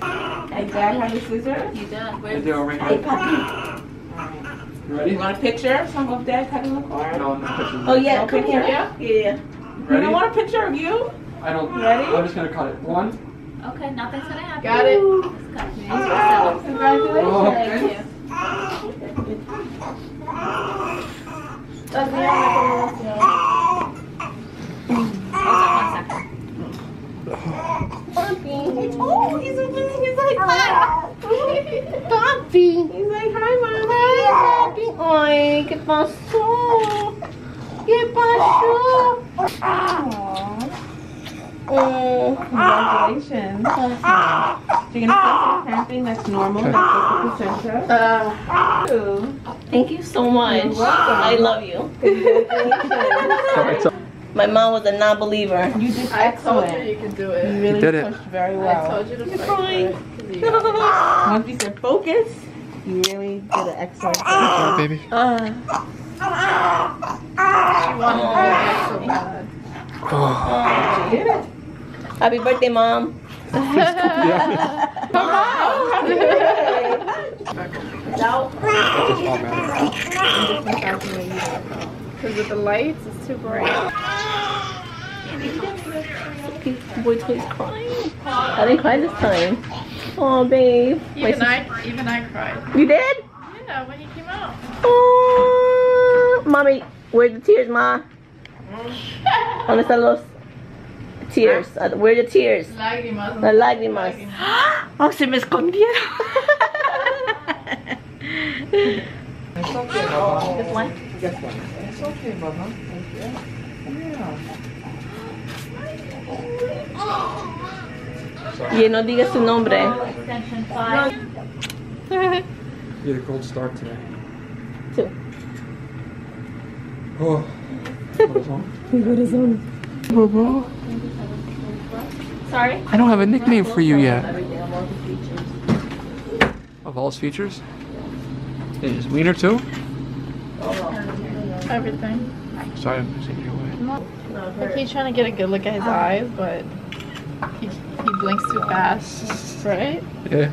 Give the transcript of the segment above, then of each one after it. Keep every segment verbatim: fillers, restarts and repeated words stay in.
I got her the scissors. You done? Where's the right hey, puppy. You ready? You want a picture? Some of Dad cutting the cord? No, I'm not touching that. Oh yeah, come here. Yeah. Yeah. Ready? You don't want a picture of you? I don't. Ready? I'm just gonna cut it. One. Okay, nothing's gonna happen. Got it. Oh, congratulations. Oh, thank you. Oh, he's opening his eyes. Puppy. He's like, hi, Mama. Hi, Papi. Ay, ¿qué pasó? ¿Qué pasó? Oh, congratulations. Awesome. So you're going to start some pampering. That's normal. That's the placenta. Uh, Thank you so much. You're welcome. I love you. Congratulations. My mom was a non-believer. You did excellent. I told you you could do it. You really you did pushed it. Very well. I told you to You're crying. Once you said focus, you really did an excellent job. Oh, baby. Uh, she wanted to do it so bad. Oh. She did it. Happy birthday, Mom. Yeah. Mom, happy birthday. No. Because with the lights, it's too bright. Boy Toy's crying. I didn't cry this time. Oh, babe. Even I, even I cried. You did? Yeah, when you came out. Oh, Mommy, where the tears, Ma? On los tears. Where the tears? Lágrimas. The lágrimas. Oh, se me escondieron. It's okay, Mama. This one? This one. It's okay, Mama. Yeah. Yeah, no digas tu nombre. You had a cold start today. Two. Oh. Bobo. Sorry? I don't have a nickname for you yet. Of all his features? Is wiener too? Everything. Sorry, I'm missing your way. I keep trying to get a good look at his eyes, but he, he blinks too fast, right? Yeah.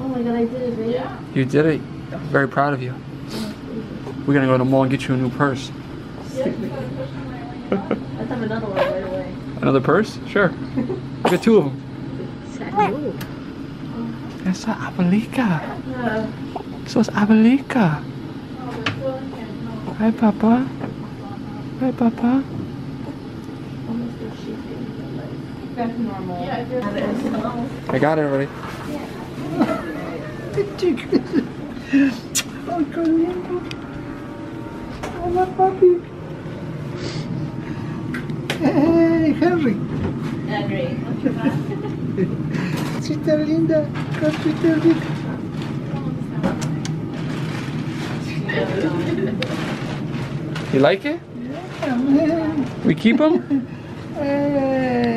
Oh my god, I did it, baby. Yeah. You did it. I'm very proud of you. We're gonna go to the mall and get you a new purse. Yeah, let's have another one right away. Another purse? Sure. I got two of them. That's a Abelica. So it's Abelica. Hi, Papa. Hi, Papa. That's normal. I got it already. Oh, God. I love Papi. Hey, Henry. Henry, what's your name? Sister Linda. Sister Linda. You like it? Yeah, man. We keep them? Hey.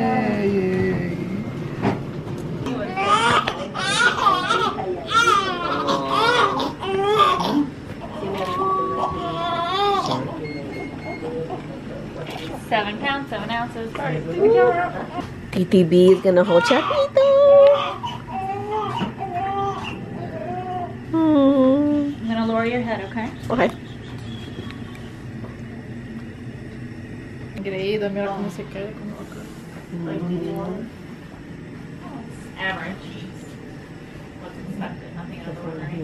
Seven pounds, seven ounces. T T B is gonna hold Chapito. I'm gonna lower your head, okay? Okay. Engreída, mira cómo se queda. Average. What's expected, nothing out of the ordinary.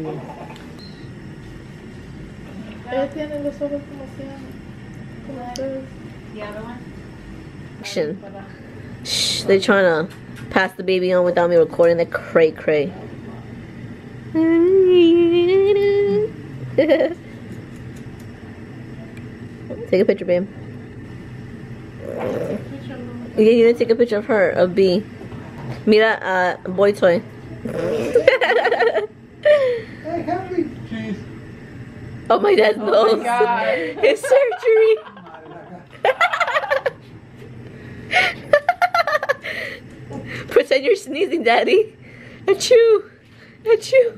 Ella tiene los ojos como sean. The other one? Shh, they're trying to pass the baby on without me recording. They're cray cray. Take a picture, babe. Yeah, you're gonna take a picture of her, of B. Mira, uh, Boy Toy. Hey, Henry. Jeez. Oh my dad's nose. Oh my God. His surgery. Pretend you're sneezing, Daddy. Achoo. Achoo.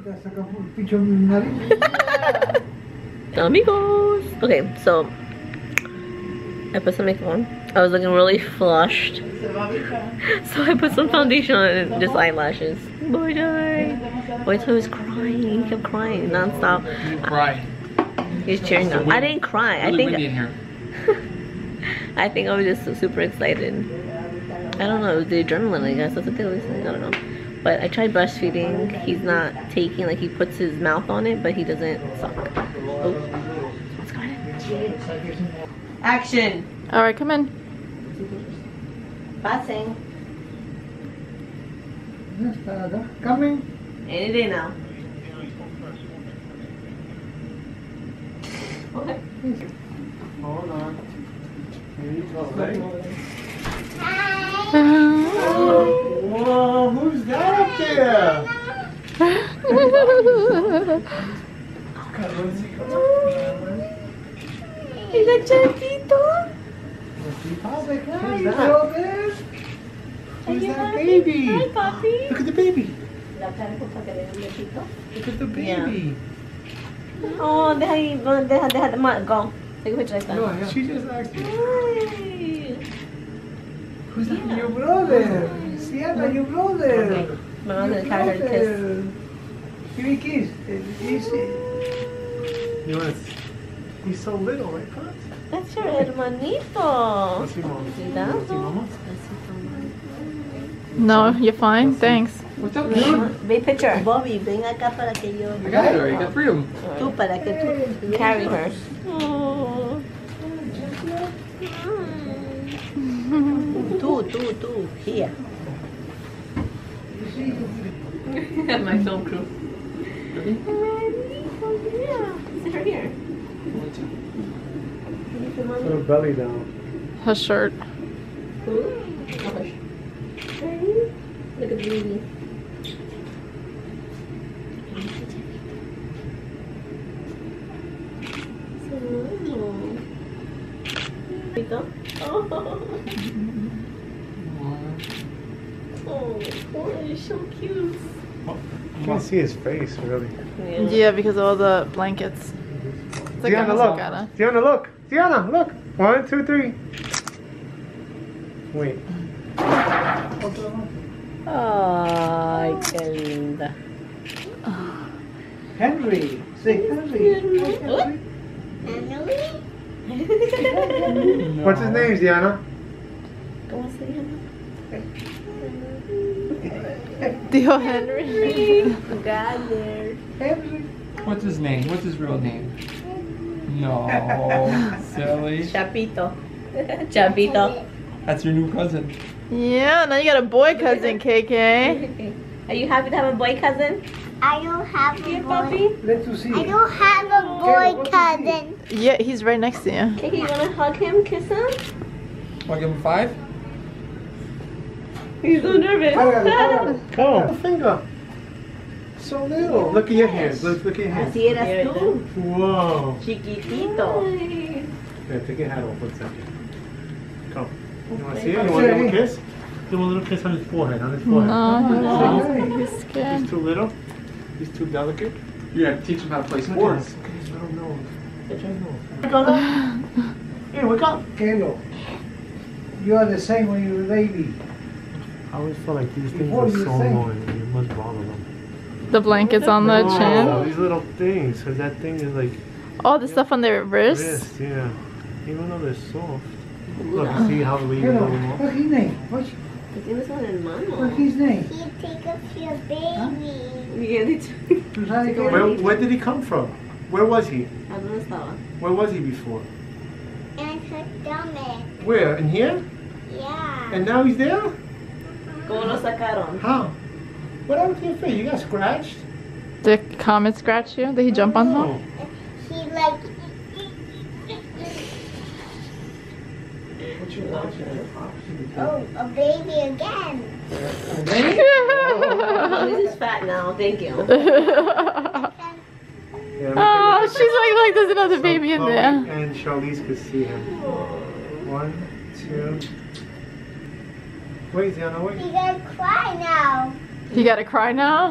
Amigos. Okay, so I put some makeup on. I was looking really flushed. So I put some foundation on it and just eyelashes. Boy Toy! Boy Toy was crying. He kept crying non-stop. You cry. He was cheering up. I didn't cry. Really I think windy in here. I think I was just super excited. I don't know. It was the adrenaline, I guess. That's what they always say. I don't know. But I tried breastfeeding. He's not taking, like, he puts his mouth on it, but he doesn't suck. Oh. Let's go ahead. Action! Alright, come in. Passing. Yes, Father. Coming. Any day now. What? Hold on. Here you go, buddy. Whoa. Whoa, who's that up there? Is that Chapito? How's that? Hi, Joe. Who's that baby? Hi, puppy. Look at the baby. Look at the baby. Yeah. Oh, they had, they had, they had the mud go. Take a picture like that. No, yeah. She just asked me. Hi. Who's that? Yeah. Your brother. Ziana, your brother. Okay. My brother carried her kiss. Give me a kiss. Yes. He's so little, right, Pops? That's your hermanito. No, you're fine. Thanks. What's up, dude? Big picture. Bobby, ven acá para que yo. I got it already. Got three of them. Tú para que tú carry her. Oh. Tú, tú, tú, here. My film crew. Hermanito, is it her here? Put her belly down. Her shirt. Ooh. Look at the baby. Oh, he's so cute. You can't see his face, really. Yeah, yeah, because of all the blankets. Ziana, look. Ziana, look. Ziana, look. One, two, three. Wait. Ay, qué linda. Henry. Say Henry. Henry. Henry. What's his name, Ziana? ¿Cómo se llama? Tío Henry. Got there. Henry. What's his name? What's his real name? No, silly. Chapito. Chapito. That's your new cousin. Yeah, now you got a boy cousin, K K. Are you happy to have a boy cousin? I don't have a boy. Let's see. I don't have a boy cousin. Yeah, he's right next to you. K K, you want to hug him, kiss him? Want to give him five? He's so nervous. Come on. Finger. So little. Look at your hands. Look, look at your hands. Así eras tú. Whoa. Chiquitito. Yeah, take your hat off one second. Come. You want to see it? You want to give him a kiss? Give him a little kiss on his forehead. On his forehead. No, no, no. He's scared. He's too little. He's too delicate. You gotta teach him how to play sports. Look at his little nose. Look at his nose. Wake up. Hey, wake up. Candle. You are the same when you were a baby. I always feel like these things are so annoying. You must bother them. The blankets on the oh, chin. These little things, because that thing is like... Oh, the yeah, stuff on their wrists? Wrist, yeah. Even though they're soft. Look, uh, see how we go. What's his name? What's his name? He took us your baby. Huh? Where, where did he come from? Where was he? Where was he before? In her stomach. Where? In here? Yeah. And now he's there? Como lo sacaron? How? What happened to your face? You got scratched? Did a comet scratch you? Did he jump on him? He like... What you watching? Oh, a baby again! A baby? Oh, this is fat now, thank you. Oh, she's like, like there's another so baby in there. And Charlize could see him. One, two... Wait, Ziana, wait. He's gonna cry now. You gotta cry now?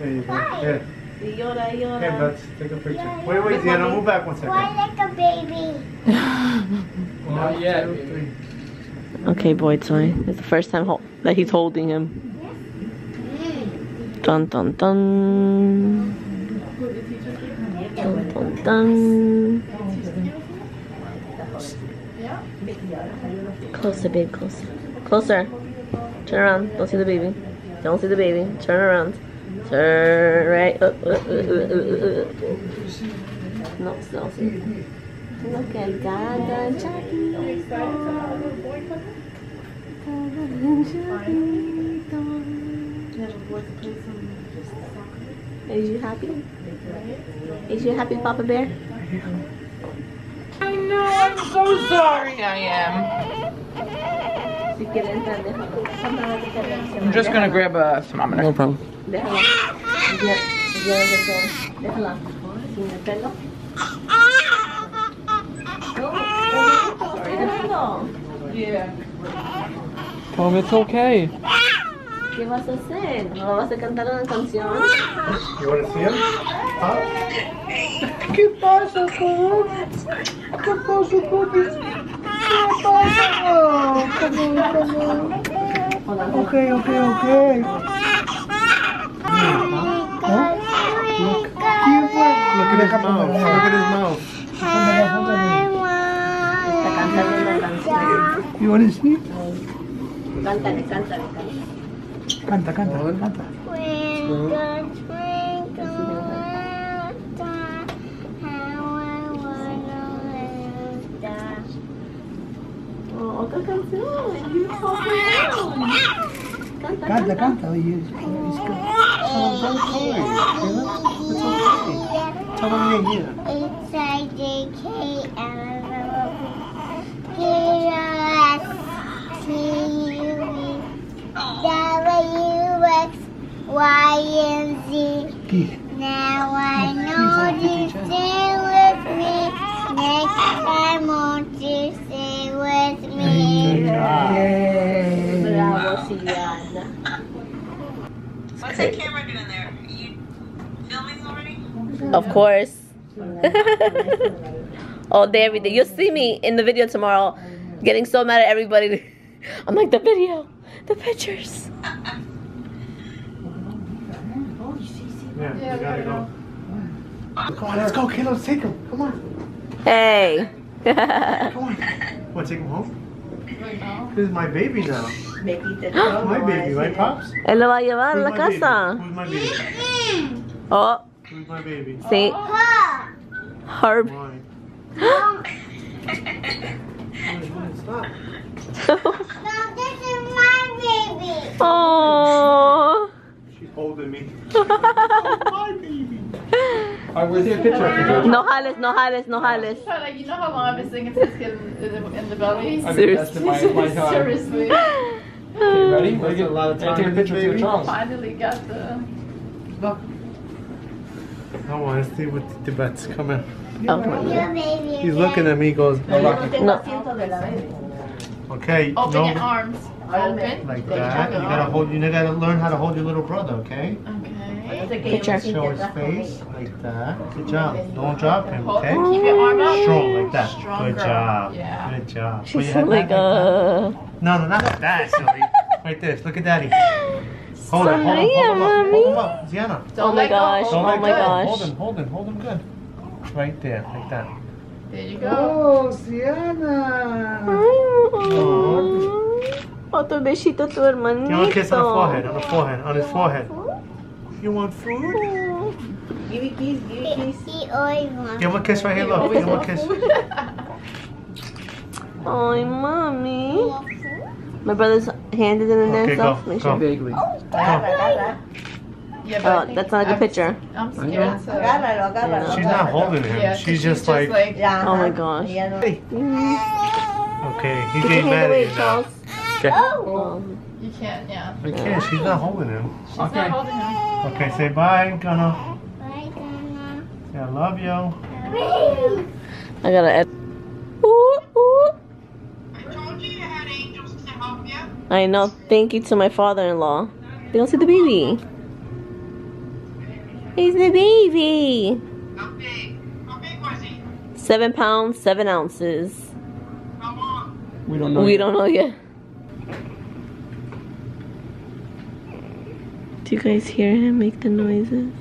There you go. Here. Yoda, Yoda. Hey, let's take a picture. Yoda. Wait, wait, Ziana, move back one second. Why like a baby? Not one, yet. Two, three. Okay, Boy Toy. It's the first time ho that he's holding him. Dun dun dun. Dun dun dun. Closer, babe, closer. Closer. Turn around. Don't see the baby. Don't see the baby. Turn around. Turn right. Uh, uh, uh, uh, uh. No, no, see. Look at Gaga, Chapito. Is you happy? Is you happy, Papa Bear? I know, I'm so sorry I am. I'm just gonna grab a thermometer. No problem. Yeah. Mom, it's okay. ¿Qué vas a hacer? ¿No vas a cantar una canción? ¿Qué vas a hacer? ¿Ah? ¿Qué pasa, Cobos? ¿Qué pasa, Cobos? ¿Qué pasa? Oh, come on, come on. Ok, ok, ok. Huh? Look. Look at his mouth. Look at his mouth. Está cantando una canción. ¿You want to see? Cántale, cántale, cántale. Canta, canta, canta. Twinkle, twinkle, little star, how I wanna live that. Oh, otra canción. You're so cute. Canta, canta. Canta, canta. It's good. It's okay. Tell them you're here. It's I D K L O P S T. W X Y and Z. Now I know you stay with me. Next time won't you stay with me? Bravo, Ziana. What's that camera doing there? Are you filming already? Of course. All day, every day. You'll see me in the video tomorrow getting so mad at everybody. I'm like, the video, the pictures. Yeah, yeah, you gotta go. Come on, let's go, kiddos. Take him. Come on. Hey. Come on. Want to take him home? This is my baby now. My baby, right, Pops? Él lo va a llevar a la casa. Who's my baby? Oh. Who's my baby? See? Herb. Stop. Stop. This is my baby. Oh. Holding me. Oh, my baby. Alright, where's your picture? No jales, no jales, no jales. So, like, you know how long I've been singing since in the, in the belly? I mean, seriously. That's my, my time. Seriously. Okay, ready? We're getting a lot of time. Take a picture of your Charles. Finally got the. Look. I want to see what the Tibet's coming. Oh. He's looking at me, goes, no. Okay. Open no. Your arms. Open. Like that. You gotta hold. You gotta learn how to hold your little brother, okay? Okay. Picture. Show his face like that. Good job. Don't drop him, okay? Keep your arm up. Strong like that. Stronger. Good job. Yeah. Good job. She's so like a. No, no, not like that, silly. Like this. Look at daddy. Hold him. Hold him. Hold him up. Hold him up, Ziana. Oh my gosh. Oh my gosh. Hold him. Hold him. Hold him good. Right there, like that. There you go. Oh, Ziana. Oh. Otro besito tu hermanito. You want a kiss on the forehead, on the forehead, on his forehead. You want food? Give me a kiss, give me a kiss. Give him a kiss right here, look. Give him a kiss. Ay, mommy. My brother's hand is in the okay, go, go. Make sure. Vaguely. Oh, yeah, oh, that's not a good picture. I'm scared. Yeah. She's not holding him. Yeah, she's, she's just, just like, like yeah. Oh my gosh. Hey. Mm-hmm. Okay, he gave mad at you now. Okay. Oh. You can't, yeah. I can't, she's not holding him. She's okay. Not holding him. Okay, say bye, Gunna. Bye, Gunna. Say I love you. Bye. I gotta add. Ooh, ooh. I told you you had angels to help you. I know. Thank you to my father-in-law. They don't see the baby. He's the baby. How big? How big was he? Seven pounds, seven ounces. How long? We don't know. We yet. don't know yet. Do you guys hear him make the noises?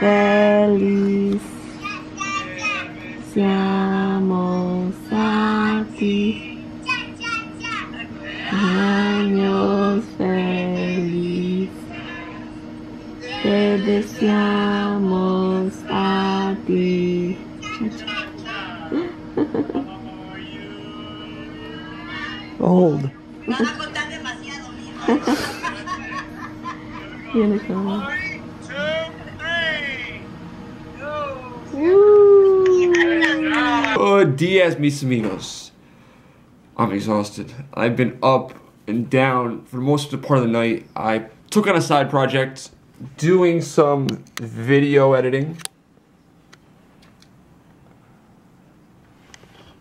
Feliz seamos a ti. Años feliz. Te deseamos a ti. Old. Unicorn. Oh, dias mis amigos. I'm exhausted. I've been up and down for most of the part of the night. I took on a side project, doing some video editing.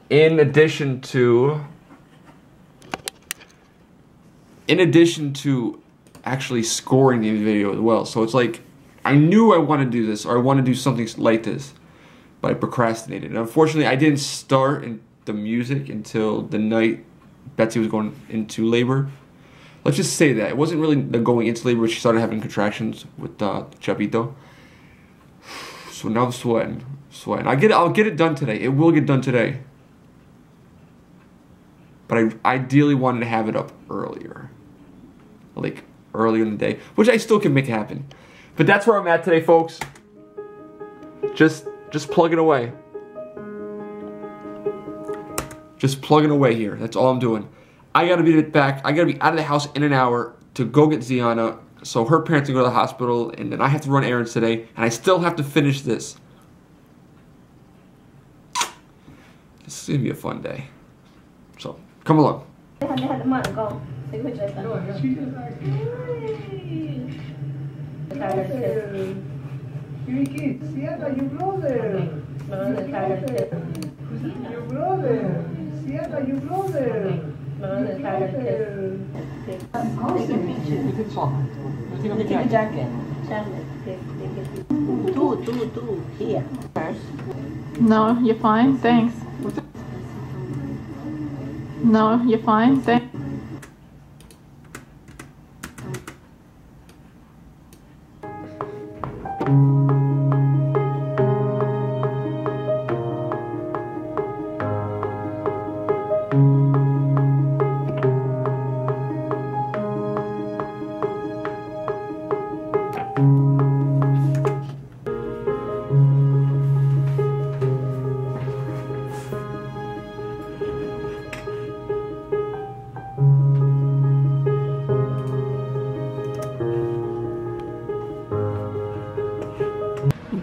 In addition to... In addition to actually scoring the video as well. So it's like, I knew I wanted to do this, or I wanted to do something like this, but I procrastinated. And unfortunately, I didn't start in the music until the night Betsy was going into labor. Let's just say that. It wasn't really the going into labor, she started having contractions with uh, Chapito. So now I'm sweating, sweating. I'll get, it, I'll get it done today. It will get done today. But I ideally wanted to have it up earlier. Like earlier in the day, which I still can make happen. But that's where I'm at today, folks. Just just plugging away. Just plugging away here. That's all I'm doing. I gotta be back. I gotta be out of the house in an hour to go get Ziana. So her parents can go to the hospital, and then I have to run errands today, and I still have to finish this. This is gonna be a fun day. So come along. Go. Take a picture of that. She is like, hey. You're kids. Ziana, your brother. Your brother. Ziana, your brother. Take a jacket. Two, two, two. Here. First. No, you're fine. Thanks. No, you're fine. Thanks.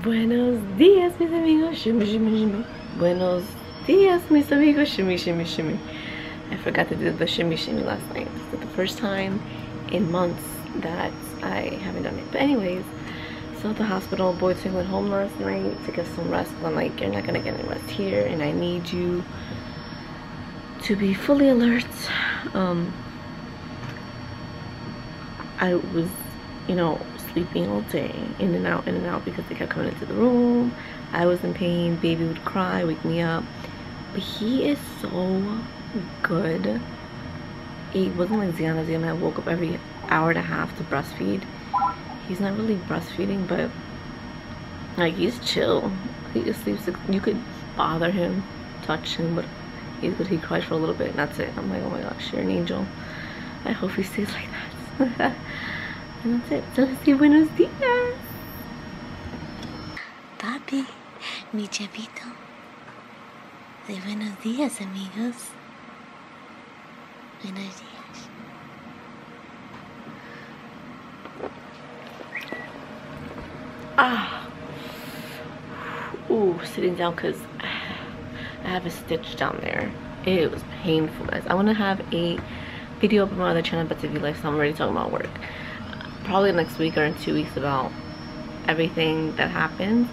Buenos días, mis amigos. Shimmy, shimmy, shimmy. Buenos días, mis amigos. Shimmy, shimmy, shimmy. I forgot to do the shimmy, shimmy last night. It's the first time in months that I haven't done it. But anyways, so at the hospital, Boy Toy went home last night to get some rest. I'm like, you're not gonna get any rest here, and I need you to be fully alert. Um, I was, you know, sleeping all day, in and out, in and out, because they kept coming into the room. I was in pain. Baby would cry, wake me up. But he is so good. It wasn't like Ziana. Ziana, I woke up every hour and a half to breastfeed. He's not really breastfeeding, but like, he's chill. He just sleeps. You could bother him, touch him, but he, but he cries for a little bit, and that's it. I'm like, oh my gosh, you're an angel. I hope he stays like that. And that's it. So let's say buenos dias. Papi, mi Chapito. Say buenos dias, amigos. Buenos dias. Ah. Ooh, sitting down because I have a stitch down there. It was painful, guys. I want to have a video up on my other channel, Betsy V Life, so I'm already talking about work. Probably next week or in two weeks about everything that happened,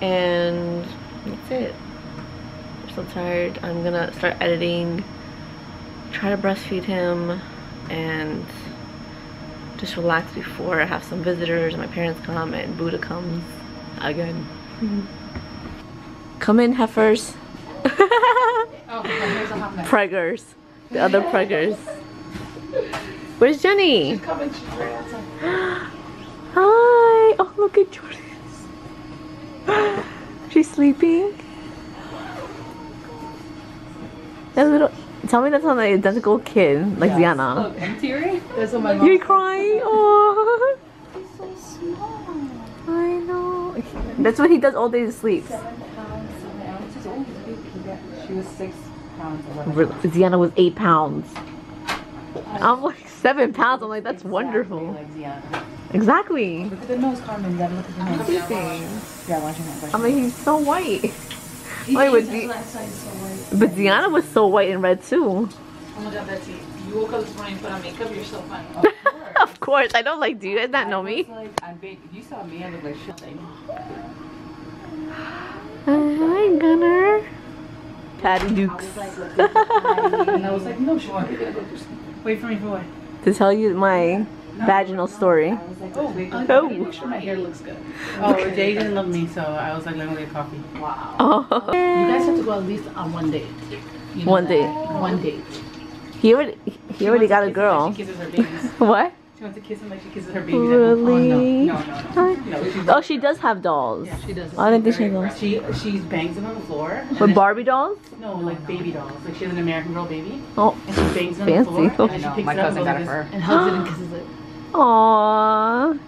and that's it. so tired. I'm gonna start editing, try to breastfeed him, and just relax before I have some visitors and my parents come and Buddha comes again. Come in, heifers. Oh, preggers. The other preggers. Where's Jenny? She's coming, she's right outside. Hi! Oh, look at Jordan. She's sleeping. That little, tell me that's not an identical kid, like yes. Ziana. Look, empty right? That's what my mom. You're crying? Oh. He's so small. I know. That's what he does all day to sleep. Seven pounds, seven ounces. Oh, she was six pounds. Ziana was eight pounds. I'm like seven pounds. I'm like, that's exactly wonderful. Like Ziana. Exactly. Look at the nose, Carmen. Then look at the nose. What do you think? Yeah, watching that. I mean, he's so white. Wait, was the but Ziana was so white and red too. Oh my god, Betsy! You woke up this morning and put on makeup. You're so funny. Of course. Of course. I don't like. Do you guys not know me? Like, I'm big. You saw me. I look like shit. Hi, Gunner. Patty Dukes. I was like, no, she wanted to go. Wait for me for what? To tell you my no, vaginal no, story. I was like, oh, wait, oh. Let me make sure my hair looks good. Oh, Jay didn't love me, so I was like, let me get coffee. Wow. Oh. You guys have to go at least on one date. You know one that? date. One date. He already, he she already got a girl. Like she kisses her babies. What? She wants to kiss him like she kisses her babies. Really? Oh, no, no, no. no. no oh, she does have dolls. Yeah, she does. I don't think she does. She, she bangs them on the floor. With Barbie she, dolls? No, like baby dolls. Like she has an American Girl baby. Oh, and she bangs them fancy. on the floor. I know, my cousin got it for her. And hugs it and kisses it. Aww.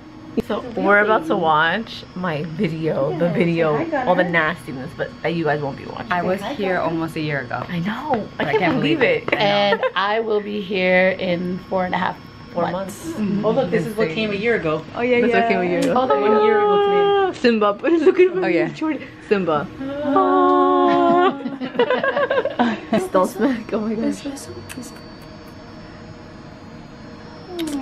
So we're about to watch my video, yeah, the video, all the nastiness, but you guys won't be watching. I was here almost a year ago. I know. I can't, I can't believe it. it. I and I will be here in four and a half Four months. Mm-hmm. Oh look, this is what came a year ago. Oh yeah, this yeah. This is what came a year ago. Oh, the one year ago today. Simba, but it's looking for me. Oh yeah, Jordan. Simba. Oh. Don't smack. Oh my gosh.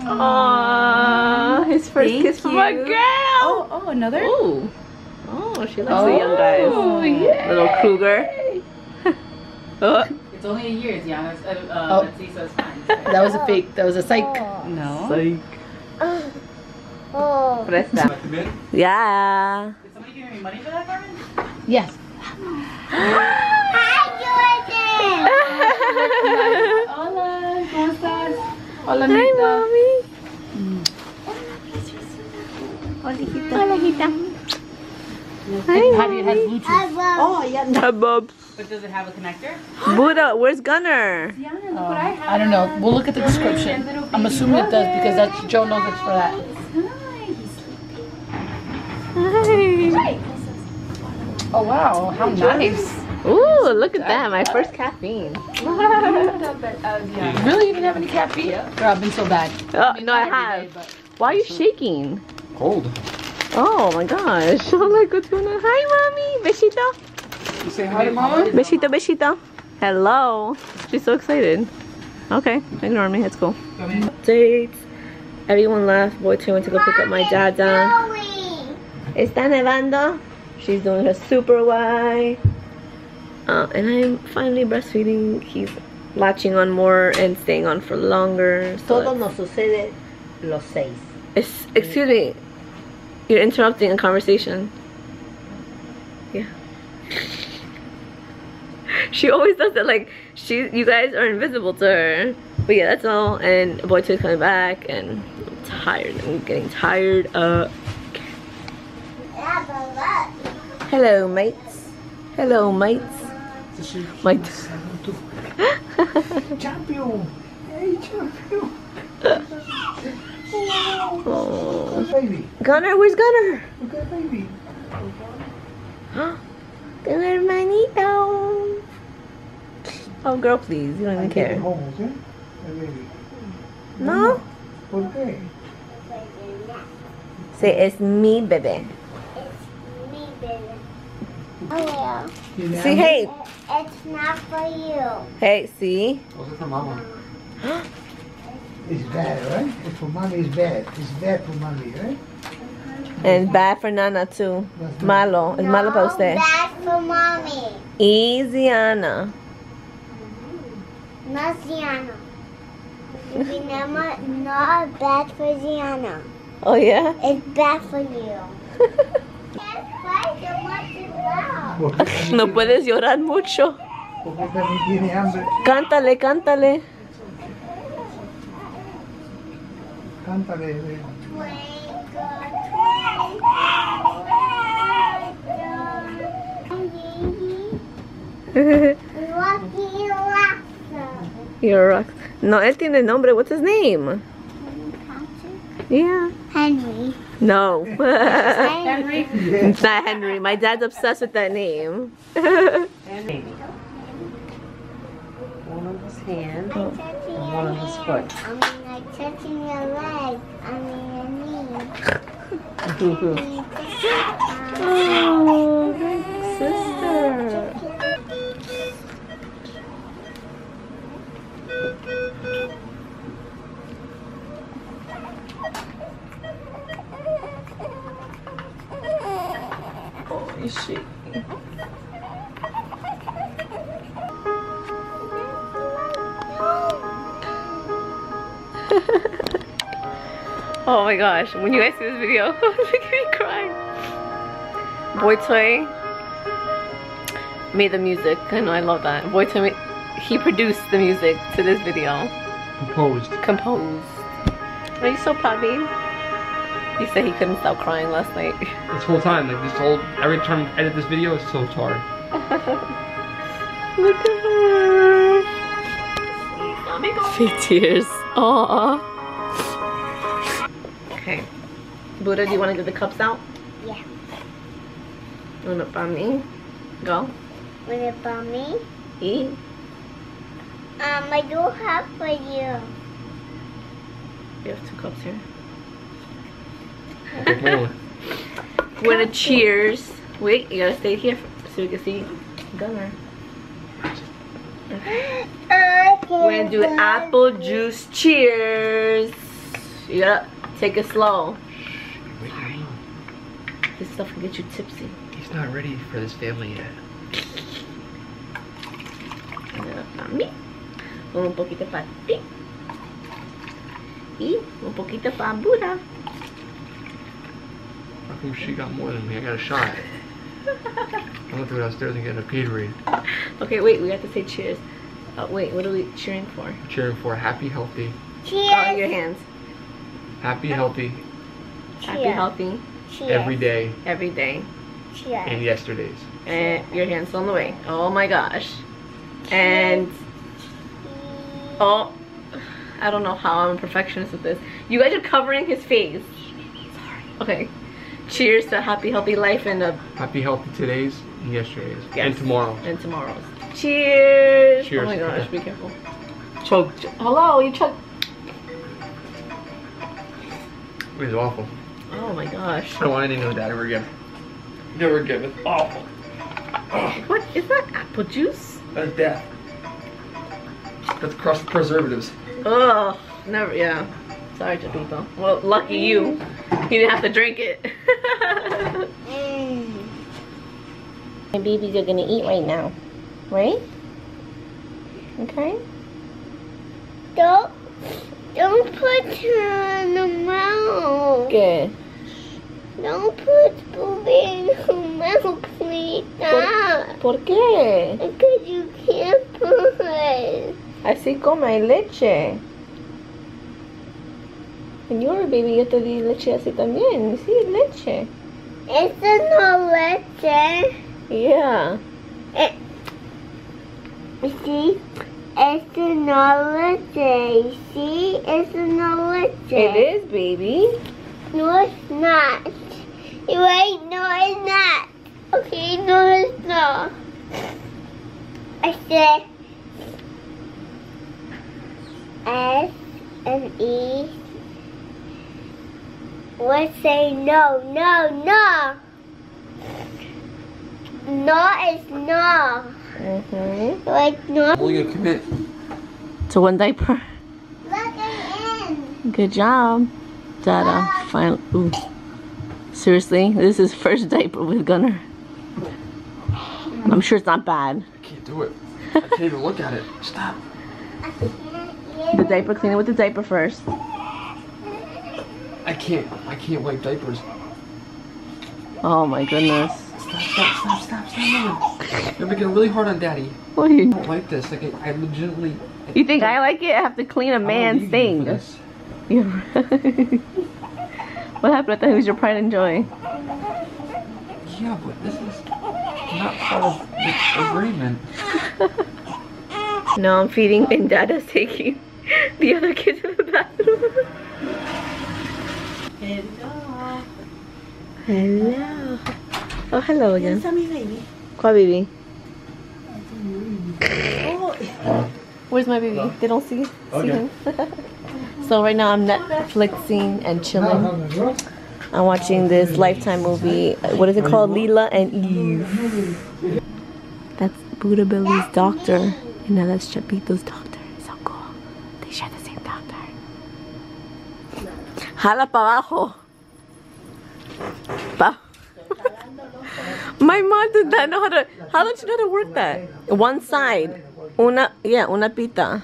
Oh, his first Thank kiss you. from a girl. Oh, oh, another. Ooh. Oh, she likes oh, the young guys. Oh yeah. Little cougar. Oh. It's only a year, Ziana. Uh, uh, oh. Betsy, so it's fine. That was a fake. That was a psych. Oh. No. Psych. Oh. Oh. What is that? Yeah. Did somebody give me money for that, Carmen? Yes. Hi, Jordan. Hola, ¿cómo estás? Hola, Hi, Mita. Mommy. Mm. Hola, hijita. Hola, hijita. How do you have Bluetooth? Oh, yeah. No. Bubs. But does it have a connector? Buddha, where's Gunner? Ziana, look what I have. I don't know. We'll look at the description. I'm assuming it does because that's Joe knows it's for that. Hi. Oh, wow. How nice. Ooh, look at that. My first caffeine. You really didn't have any caffeine? Girl, I've been so bad. Oh, no, I have. Why are you shaking? Cold. Oh my gosh, I'm like, what's going on? Hi, Mommy! Besito! You say hi to Mama? Besito, Besito. Hello. She's so excited. Okay, ignore me, it's cool. Updates. Everyone left. Boy Toy went to go pick up my dada. Está nevando. She's doing her super Y. Uh, and I'm finally breastfeeding. He's latching on more and staying on for longer. So Todo nos sucede los seis. It's, excuse me. You're interrupting a conversation. Yeah. She always does that. Like she, you guys are invisible to her. But yeah, that's all. And Boy Toy's coming back, and I'm tired. I'm getting tired. Uh. Hello, mates. Hello, mates. Mates. Champion. Hey, champion. Oh. Baby. Gunner, where's Gunner? Look at baby. Gunner, manito. Oh, girl, please. You don't even care. Home, okay? Baby. No? Okay. Say, it's me, baby. It's me, baby. Oh, yeah. See, hey. It's not for you. Hey, see? What's it for Mama? It's bad, right? For mommy, it's bad. It's bad for mommy, right? And bad for Nana too. Malo. Es malo para usted. Bad for mommy. Y Ziana. No Ziana. We never, not bad for Ziana. Oh yeah? It's bad for you. No puedes llorar mucho. Cántale, cántale. Cántale. You're a rock. No, él tiene nombre. What's his name? Yeah. Henry. No. It's Henry. It's not Henry. My dad's obsessed with that name. Henry. One on his hand and one on his foot. I mean, like touching your leg. I mean, your knee. Oh, big sister. Shit. Oh my gosh, when you guys see this video, it's making me cry. Boy Toy made the music. I know, I love that. Boy Toy, made, he produced the music to this video. Composed. Composed. Are you so proud of me? He said he couldn't stop crying last night. This whole time, like this whole, every time I edit this video, it's so hard. Look at her. Big tears. Aww. Okay. Buddha, do you want to get the cups out? Yeah. Wanna bum me? Go. Wanna bum me? Eat. Um, I do have for you. You have two cups here. We're gonna cheers. Wait, you gotta stay here so we can see Gunner. Okay. We're gonna do an apple juice cheers. You gotta take it slow. Sorry. This stuff can get you tipsy. He's not ready for this family yet. Un poquito para ti. Y un poquito para Buddha. She got more than me. I got a shot. I'm gonna throw it downstairs and get a Gatorade. Okay, wait. We have to say cheers. Oh, wait. What are we cheering for? We're cheering for happy, healthy. Cheers. Oh, your hands. Happy, healthy. Cheers. Happy, healthy. Cheers. Every day. Every day. Cheers. And yesterday's. And your hands on the way. Oh my gosh. Cheers. And oh, I don't know how I'm a perfectionist with this. You guys are covering his face. Okay. Cheers to happy, healthy life and a happy, healthy today's and yesterday's. Yes. And tomorrow's. And tomorrow's. Cheers. Cheers. Oh my gosh, be careful. Choke. Ch Hello, you choke. It's awful. Oh my gosh. I don't want anything like that ever again. Never again. It's awful. Ugh. What is that? Apple juice? That's death. That's crushed preservatives. Ugh. Never, yeah. Sorry, Chapito. Well, lucky you. You didn't have to drink it. mm. My babies are gonna eat right now, right? Okay. Don't, don't put her in the mouth. Good. Don't put booby in her mouth, please. Stop. ¿Por qué? Because you can't put it. Así come leche. And your baby, yo te di leche así también. Sí, leche. Eso no leche. Yeah. It, see? Eso no leche. See? Eso no leche. It is, baby. No, it's not. You're right. No, it's not. Okay, no, it's not. I said S and E. Let's say no, no, no. No is no. Mm-hmm. Like no. Will you commit to one diaper? Look at him. Good job, Dada. Finally, ooh. Seriously, this is first diaper with Gunnar. I'm sure it's not bad. I can't do it. I can't even look at it. Stop. The diaper, clean it with the diaper first. I can't. I can't wipe diapers. Oh my goodness. Stop, stop, stop, stop, stop. stop. You're making it really hard on Daddy. What are you doing? I don't like this. Like, I legitimately... I you think I like it? I have to clean a man's thing. You're right. What happened? I thought it was your pride and joy. Yeah, but this is not part of the agreement. No, I'm feeding and Dada's taking the other kid to the bathroom. Hello. Hello. Oh, hello again. Where's baby? Where's my baby? They don't see, see okay. him. So right now I'm Netflixing and chilling. I'm watching this Lifetime movie. What is it called? Lila and Eve. That's Buddha Billy's doctor. And now that's Chapito's doctor. So cool. They share the same doctor. Jala pa abajo. My mom did not know how to. How did she know how to work that? One side. Una, yeah, una pita.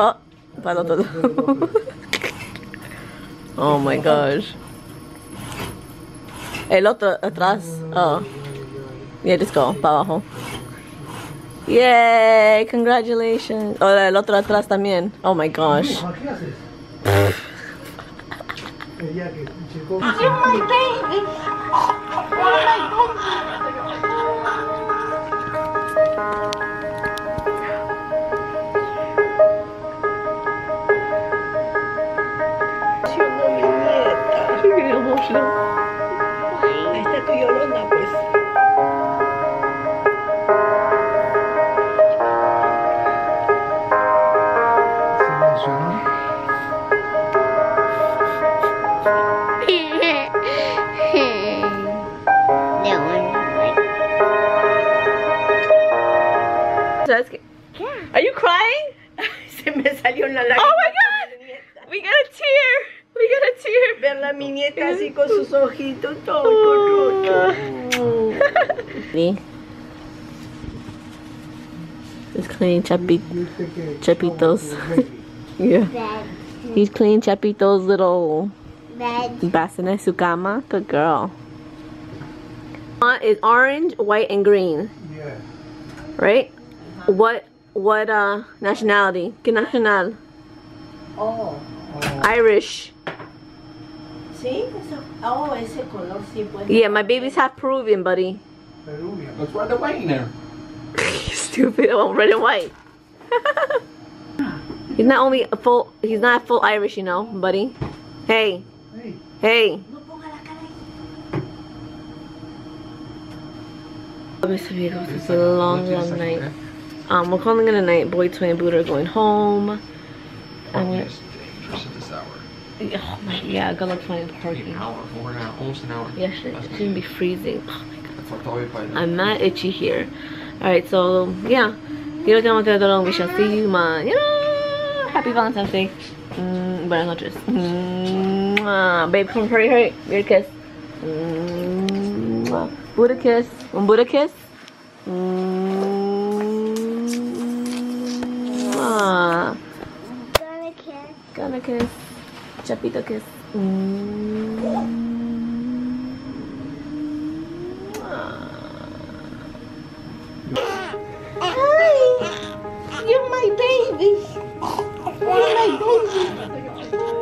Oh, palo todo. Oh my gosh. El otro atrás. Oh. Yeah, just go. Pa abajo. Yay! Congratulations. Oh, el otro atrás también. Oh my gosh. You're my baby. Oh my goodness. Are you crying? Se me salió una lágrima. Oh my God! We got a tear! We got a tear! Ver la mi nieta así con sus ojitos todo corrucho. He's cleaning Chapi Chapito's. Yeah. He's cleaning Chapito's little bassinet, su cama. Good girl. Uh, it's orange, white, and green. Yeah. Right? What? What uh, nationality? ¿Qué nacional? Oh. oh. Irish. Sí, eso, oh, ese color sí puede. Yeah, my baby's half Peruvian, buddy. Peruvian. What's red and white in there? Stupid. I want red and white. He's not only a full. He's not full Irish, you know, buddy. Hey. Hey. Hey. No ponga la cara ahí. Mis amigos, it's a long, long night. Um, we're calling it a night. Boy Toy and Buddha are going home. It's dangerous at this hour. Oh my, yeah, good luck finding parking. An hour, over an hour, almost an hour. Yeah, shit, it's gonna be freezing. Oh my God. I'm not itchy here. Alright, so yeah. We shall see you, man. Happy Valentine's Day. Mm, buenas noches. Mm, babe, come hurry, hurry. Your kiss. Mm, Buddha kiss. One Buddha kiss. Mm, Aww. Gonna kiss. Gonna kiss. Chapito kiss. Hi. You're my baby. You're my baby.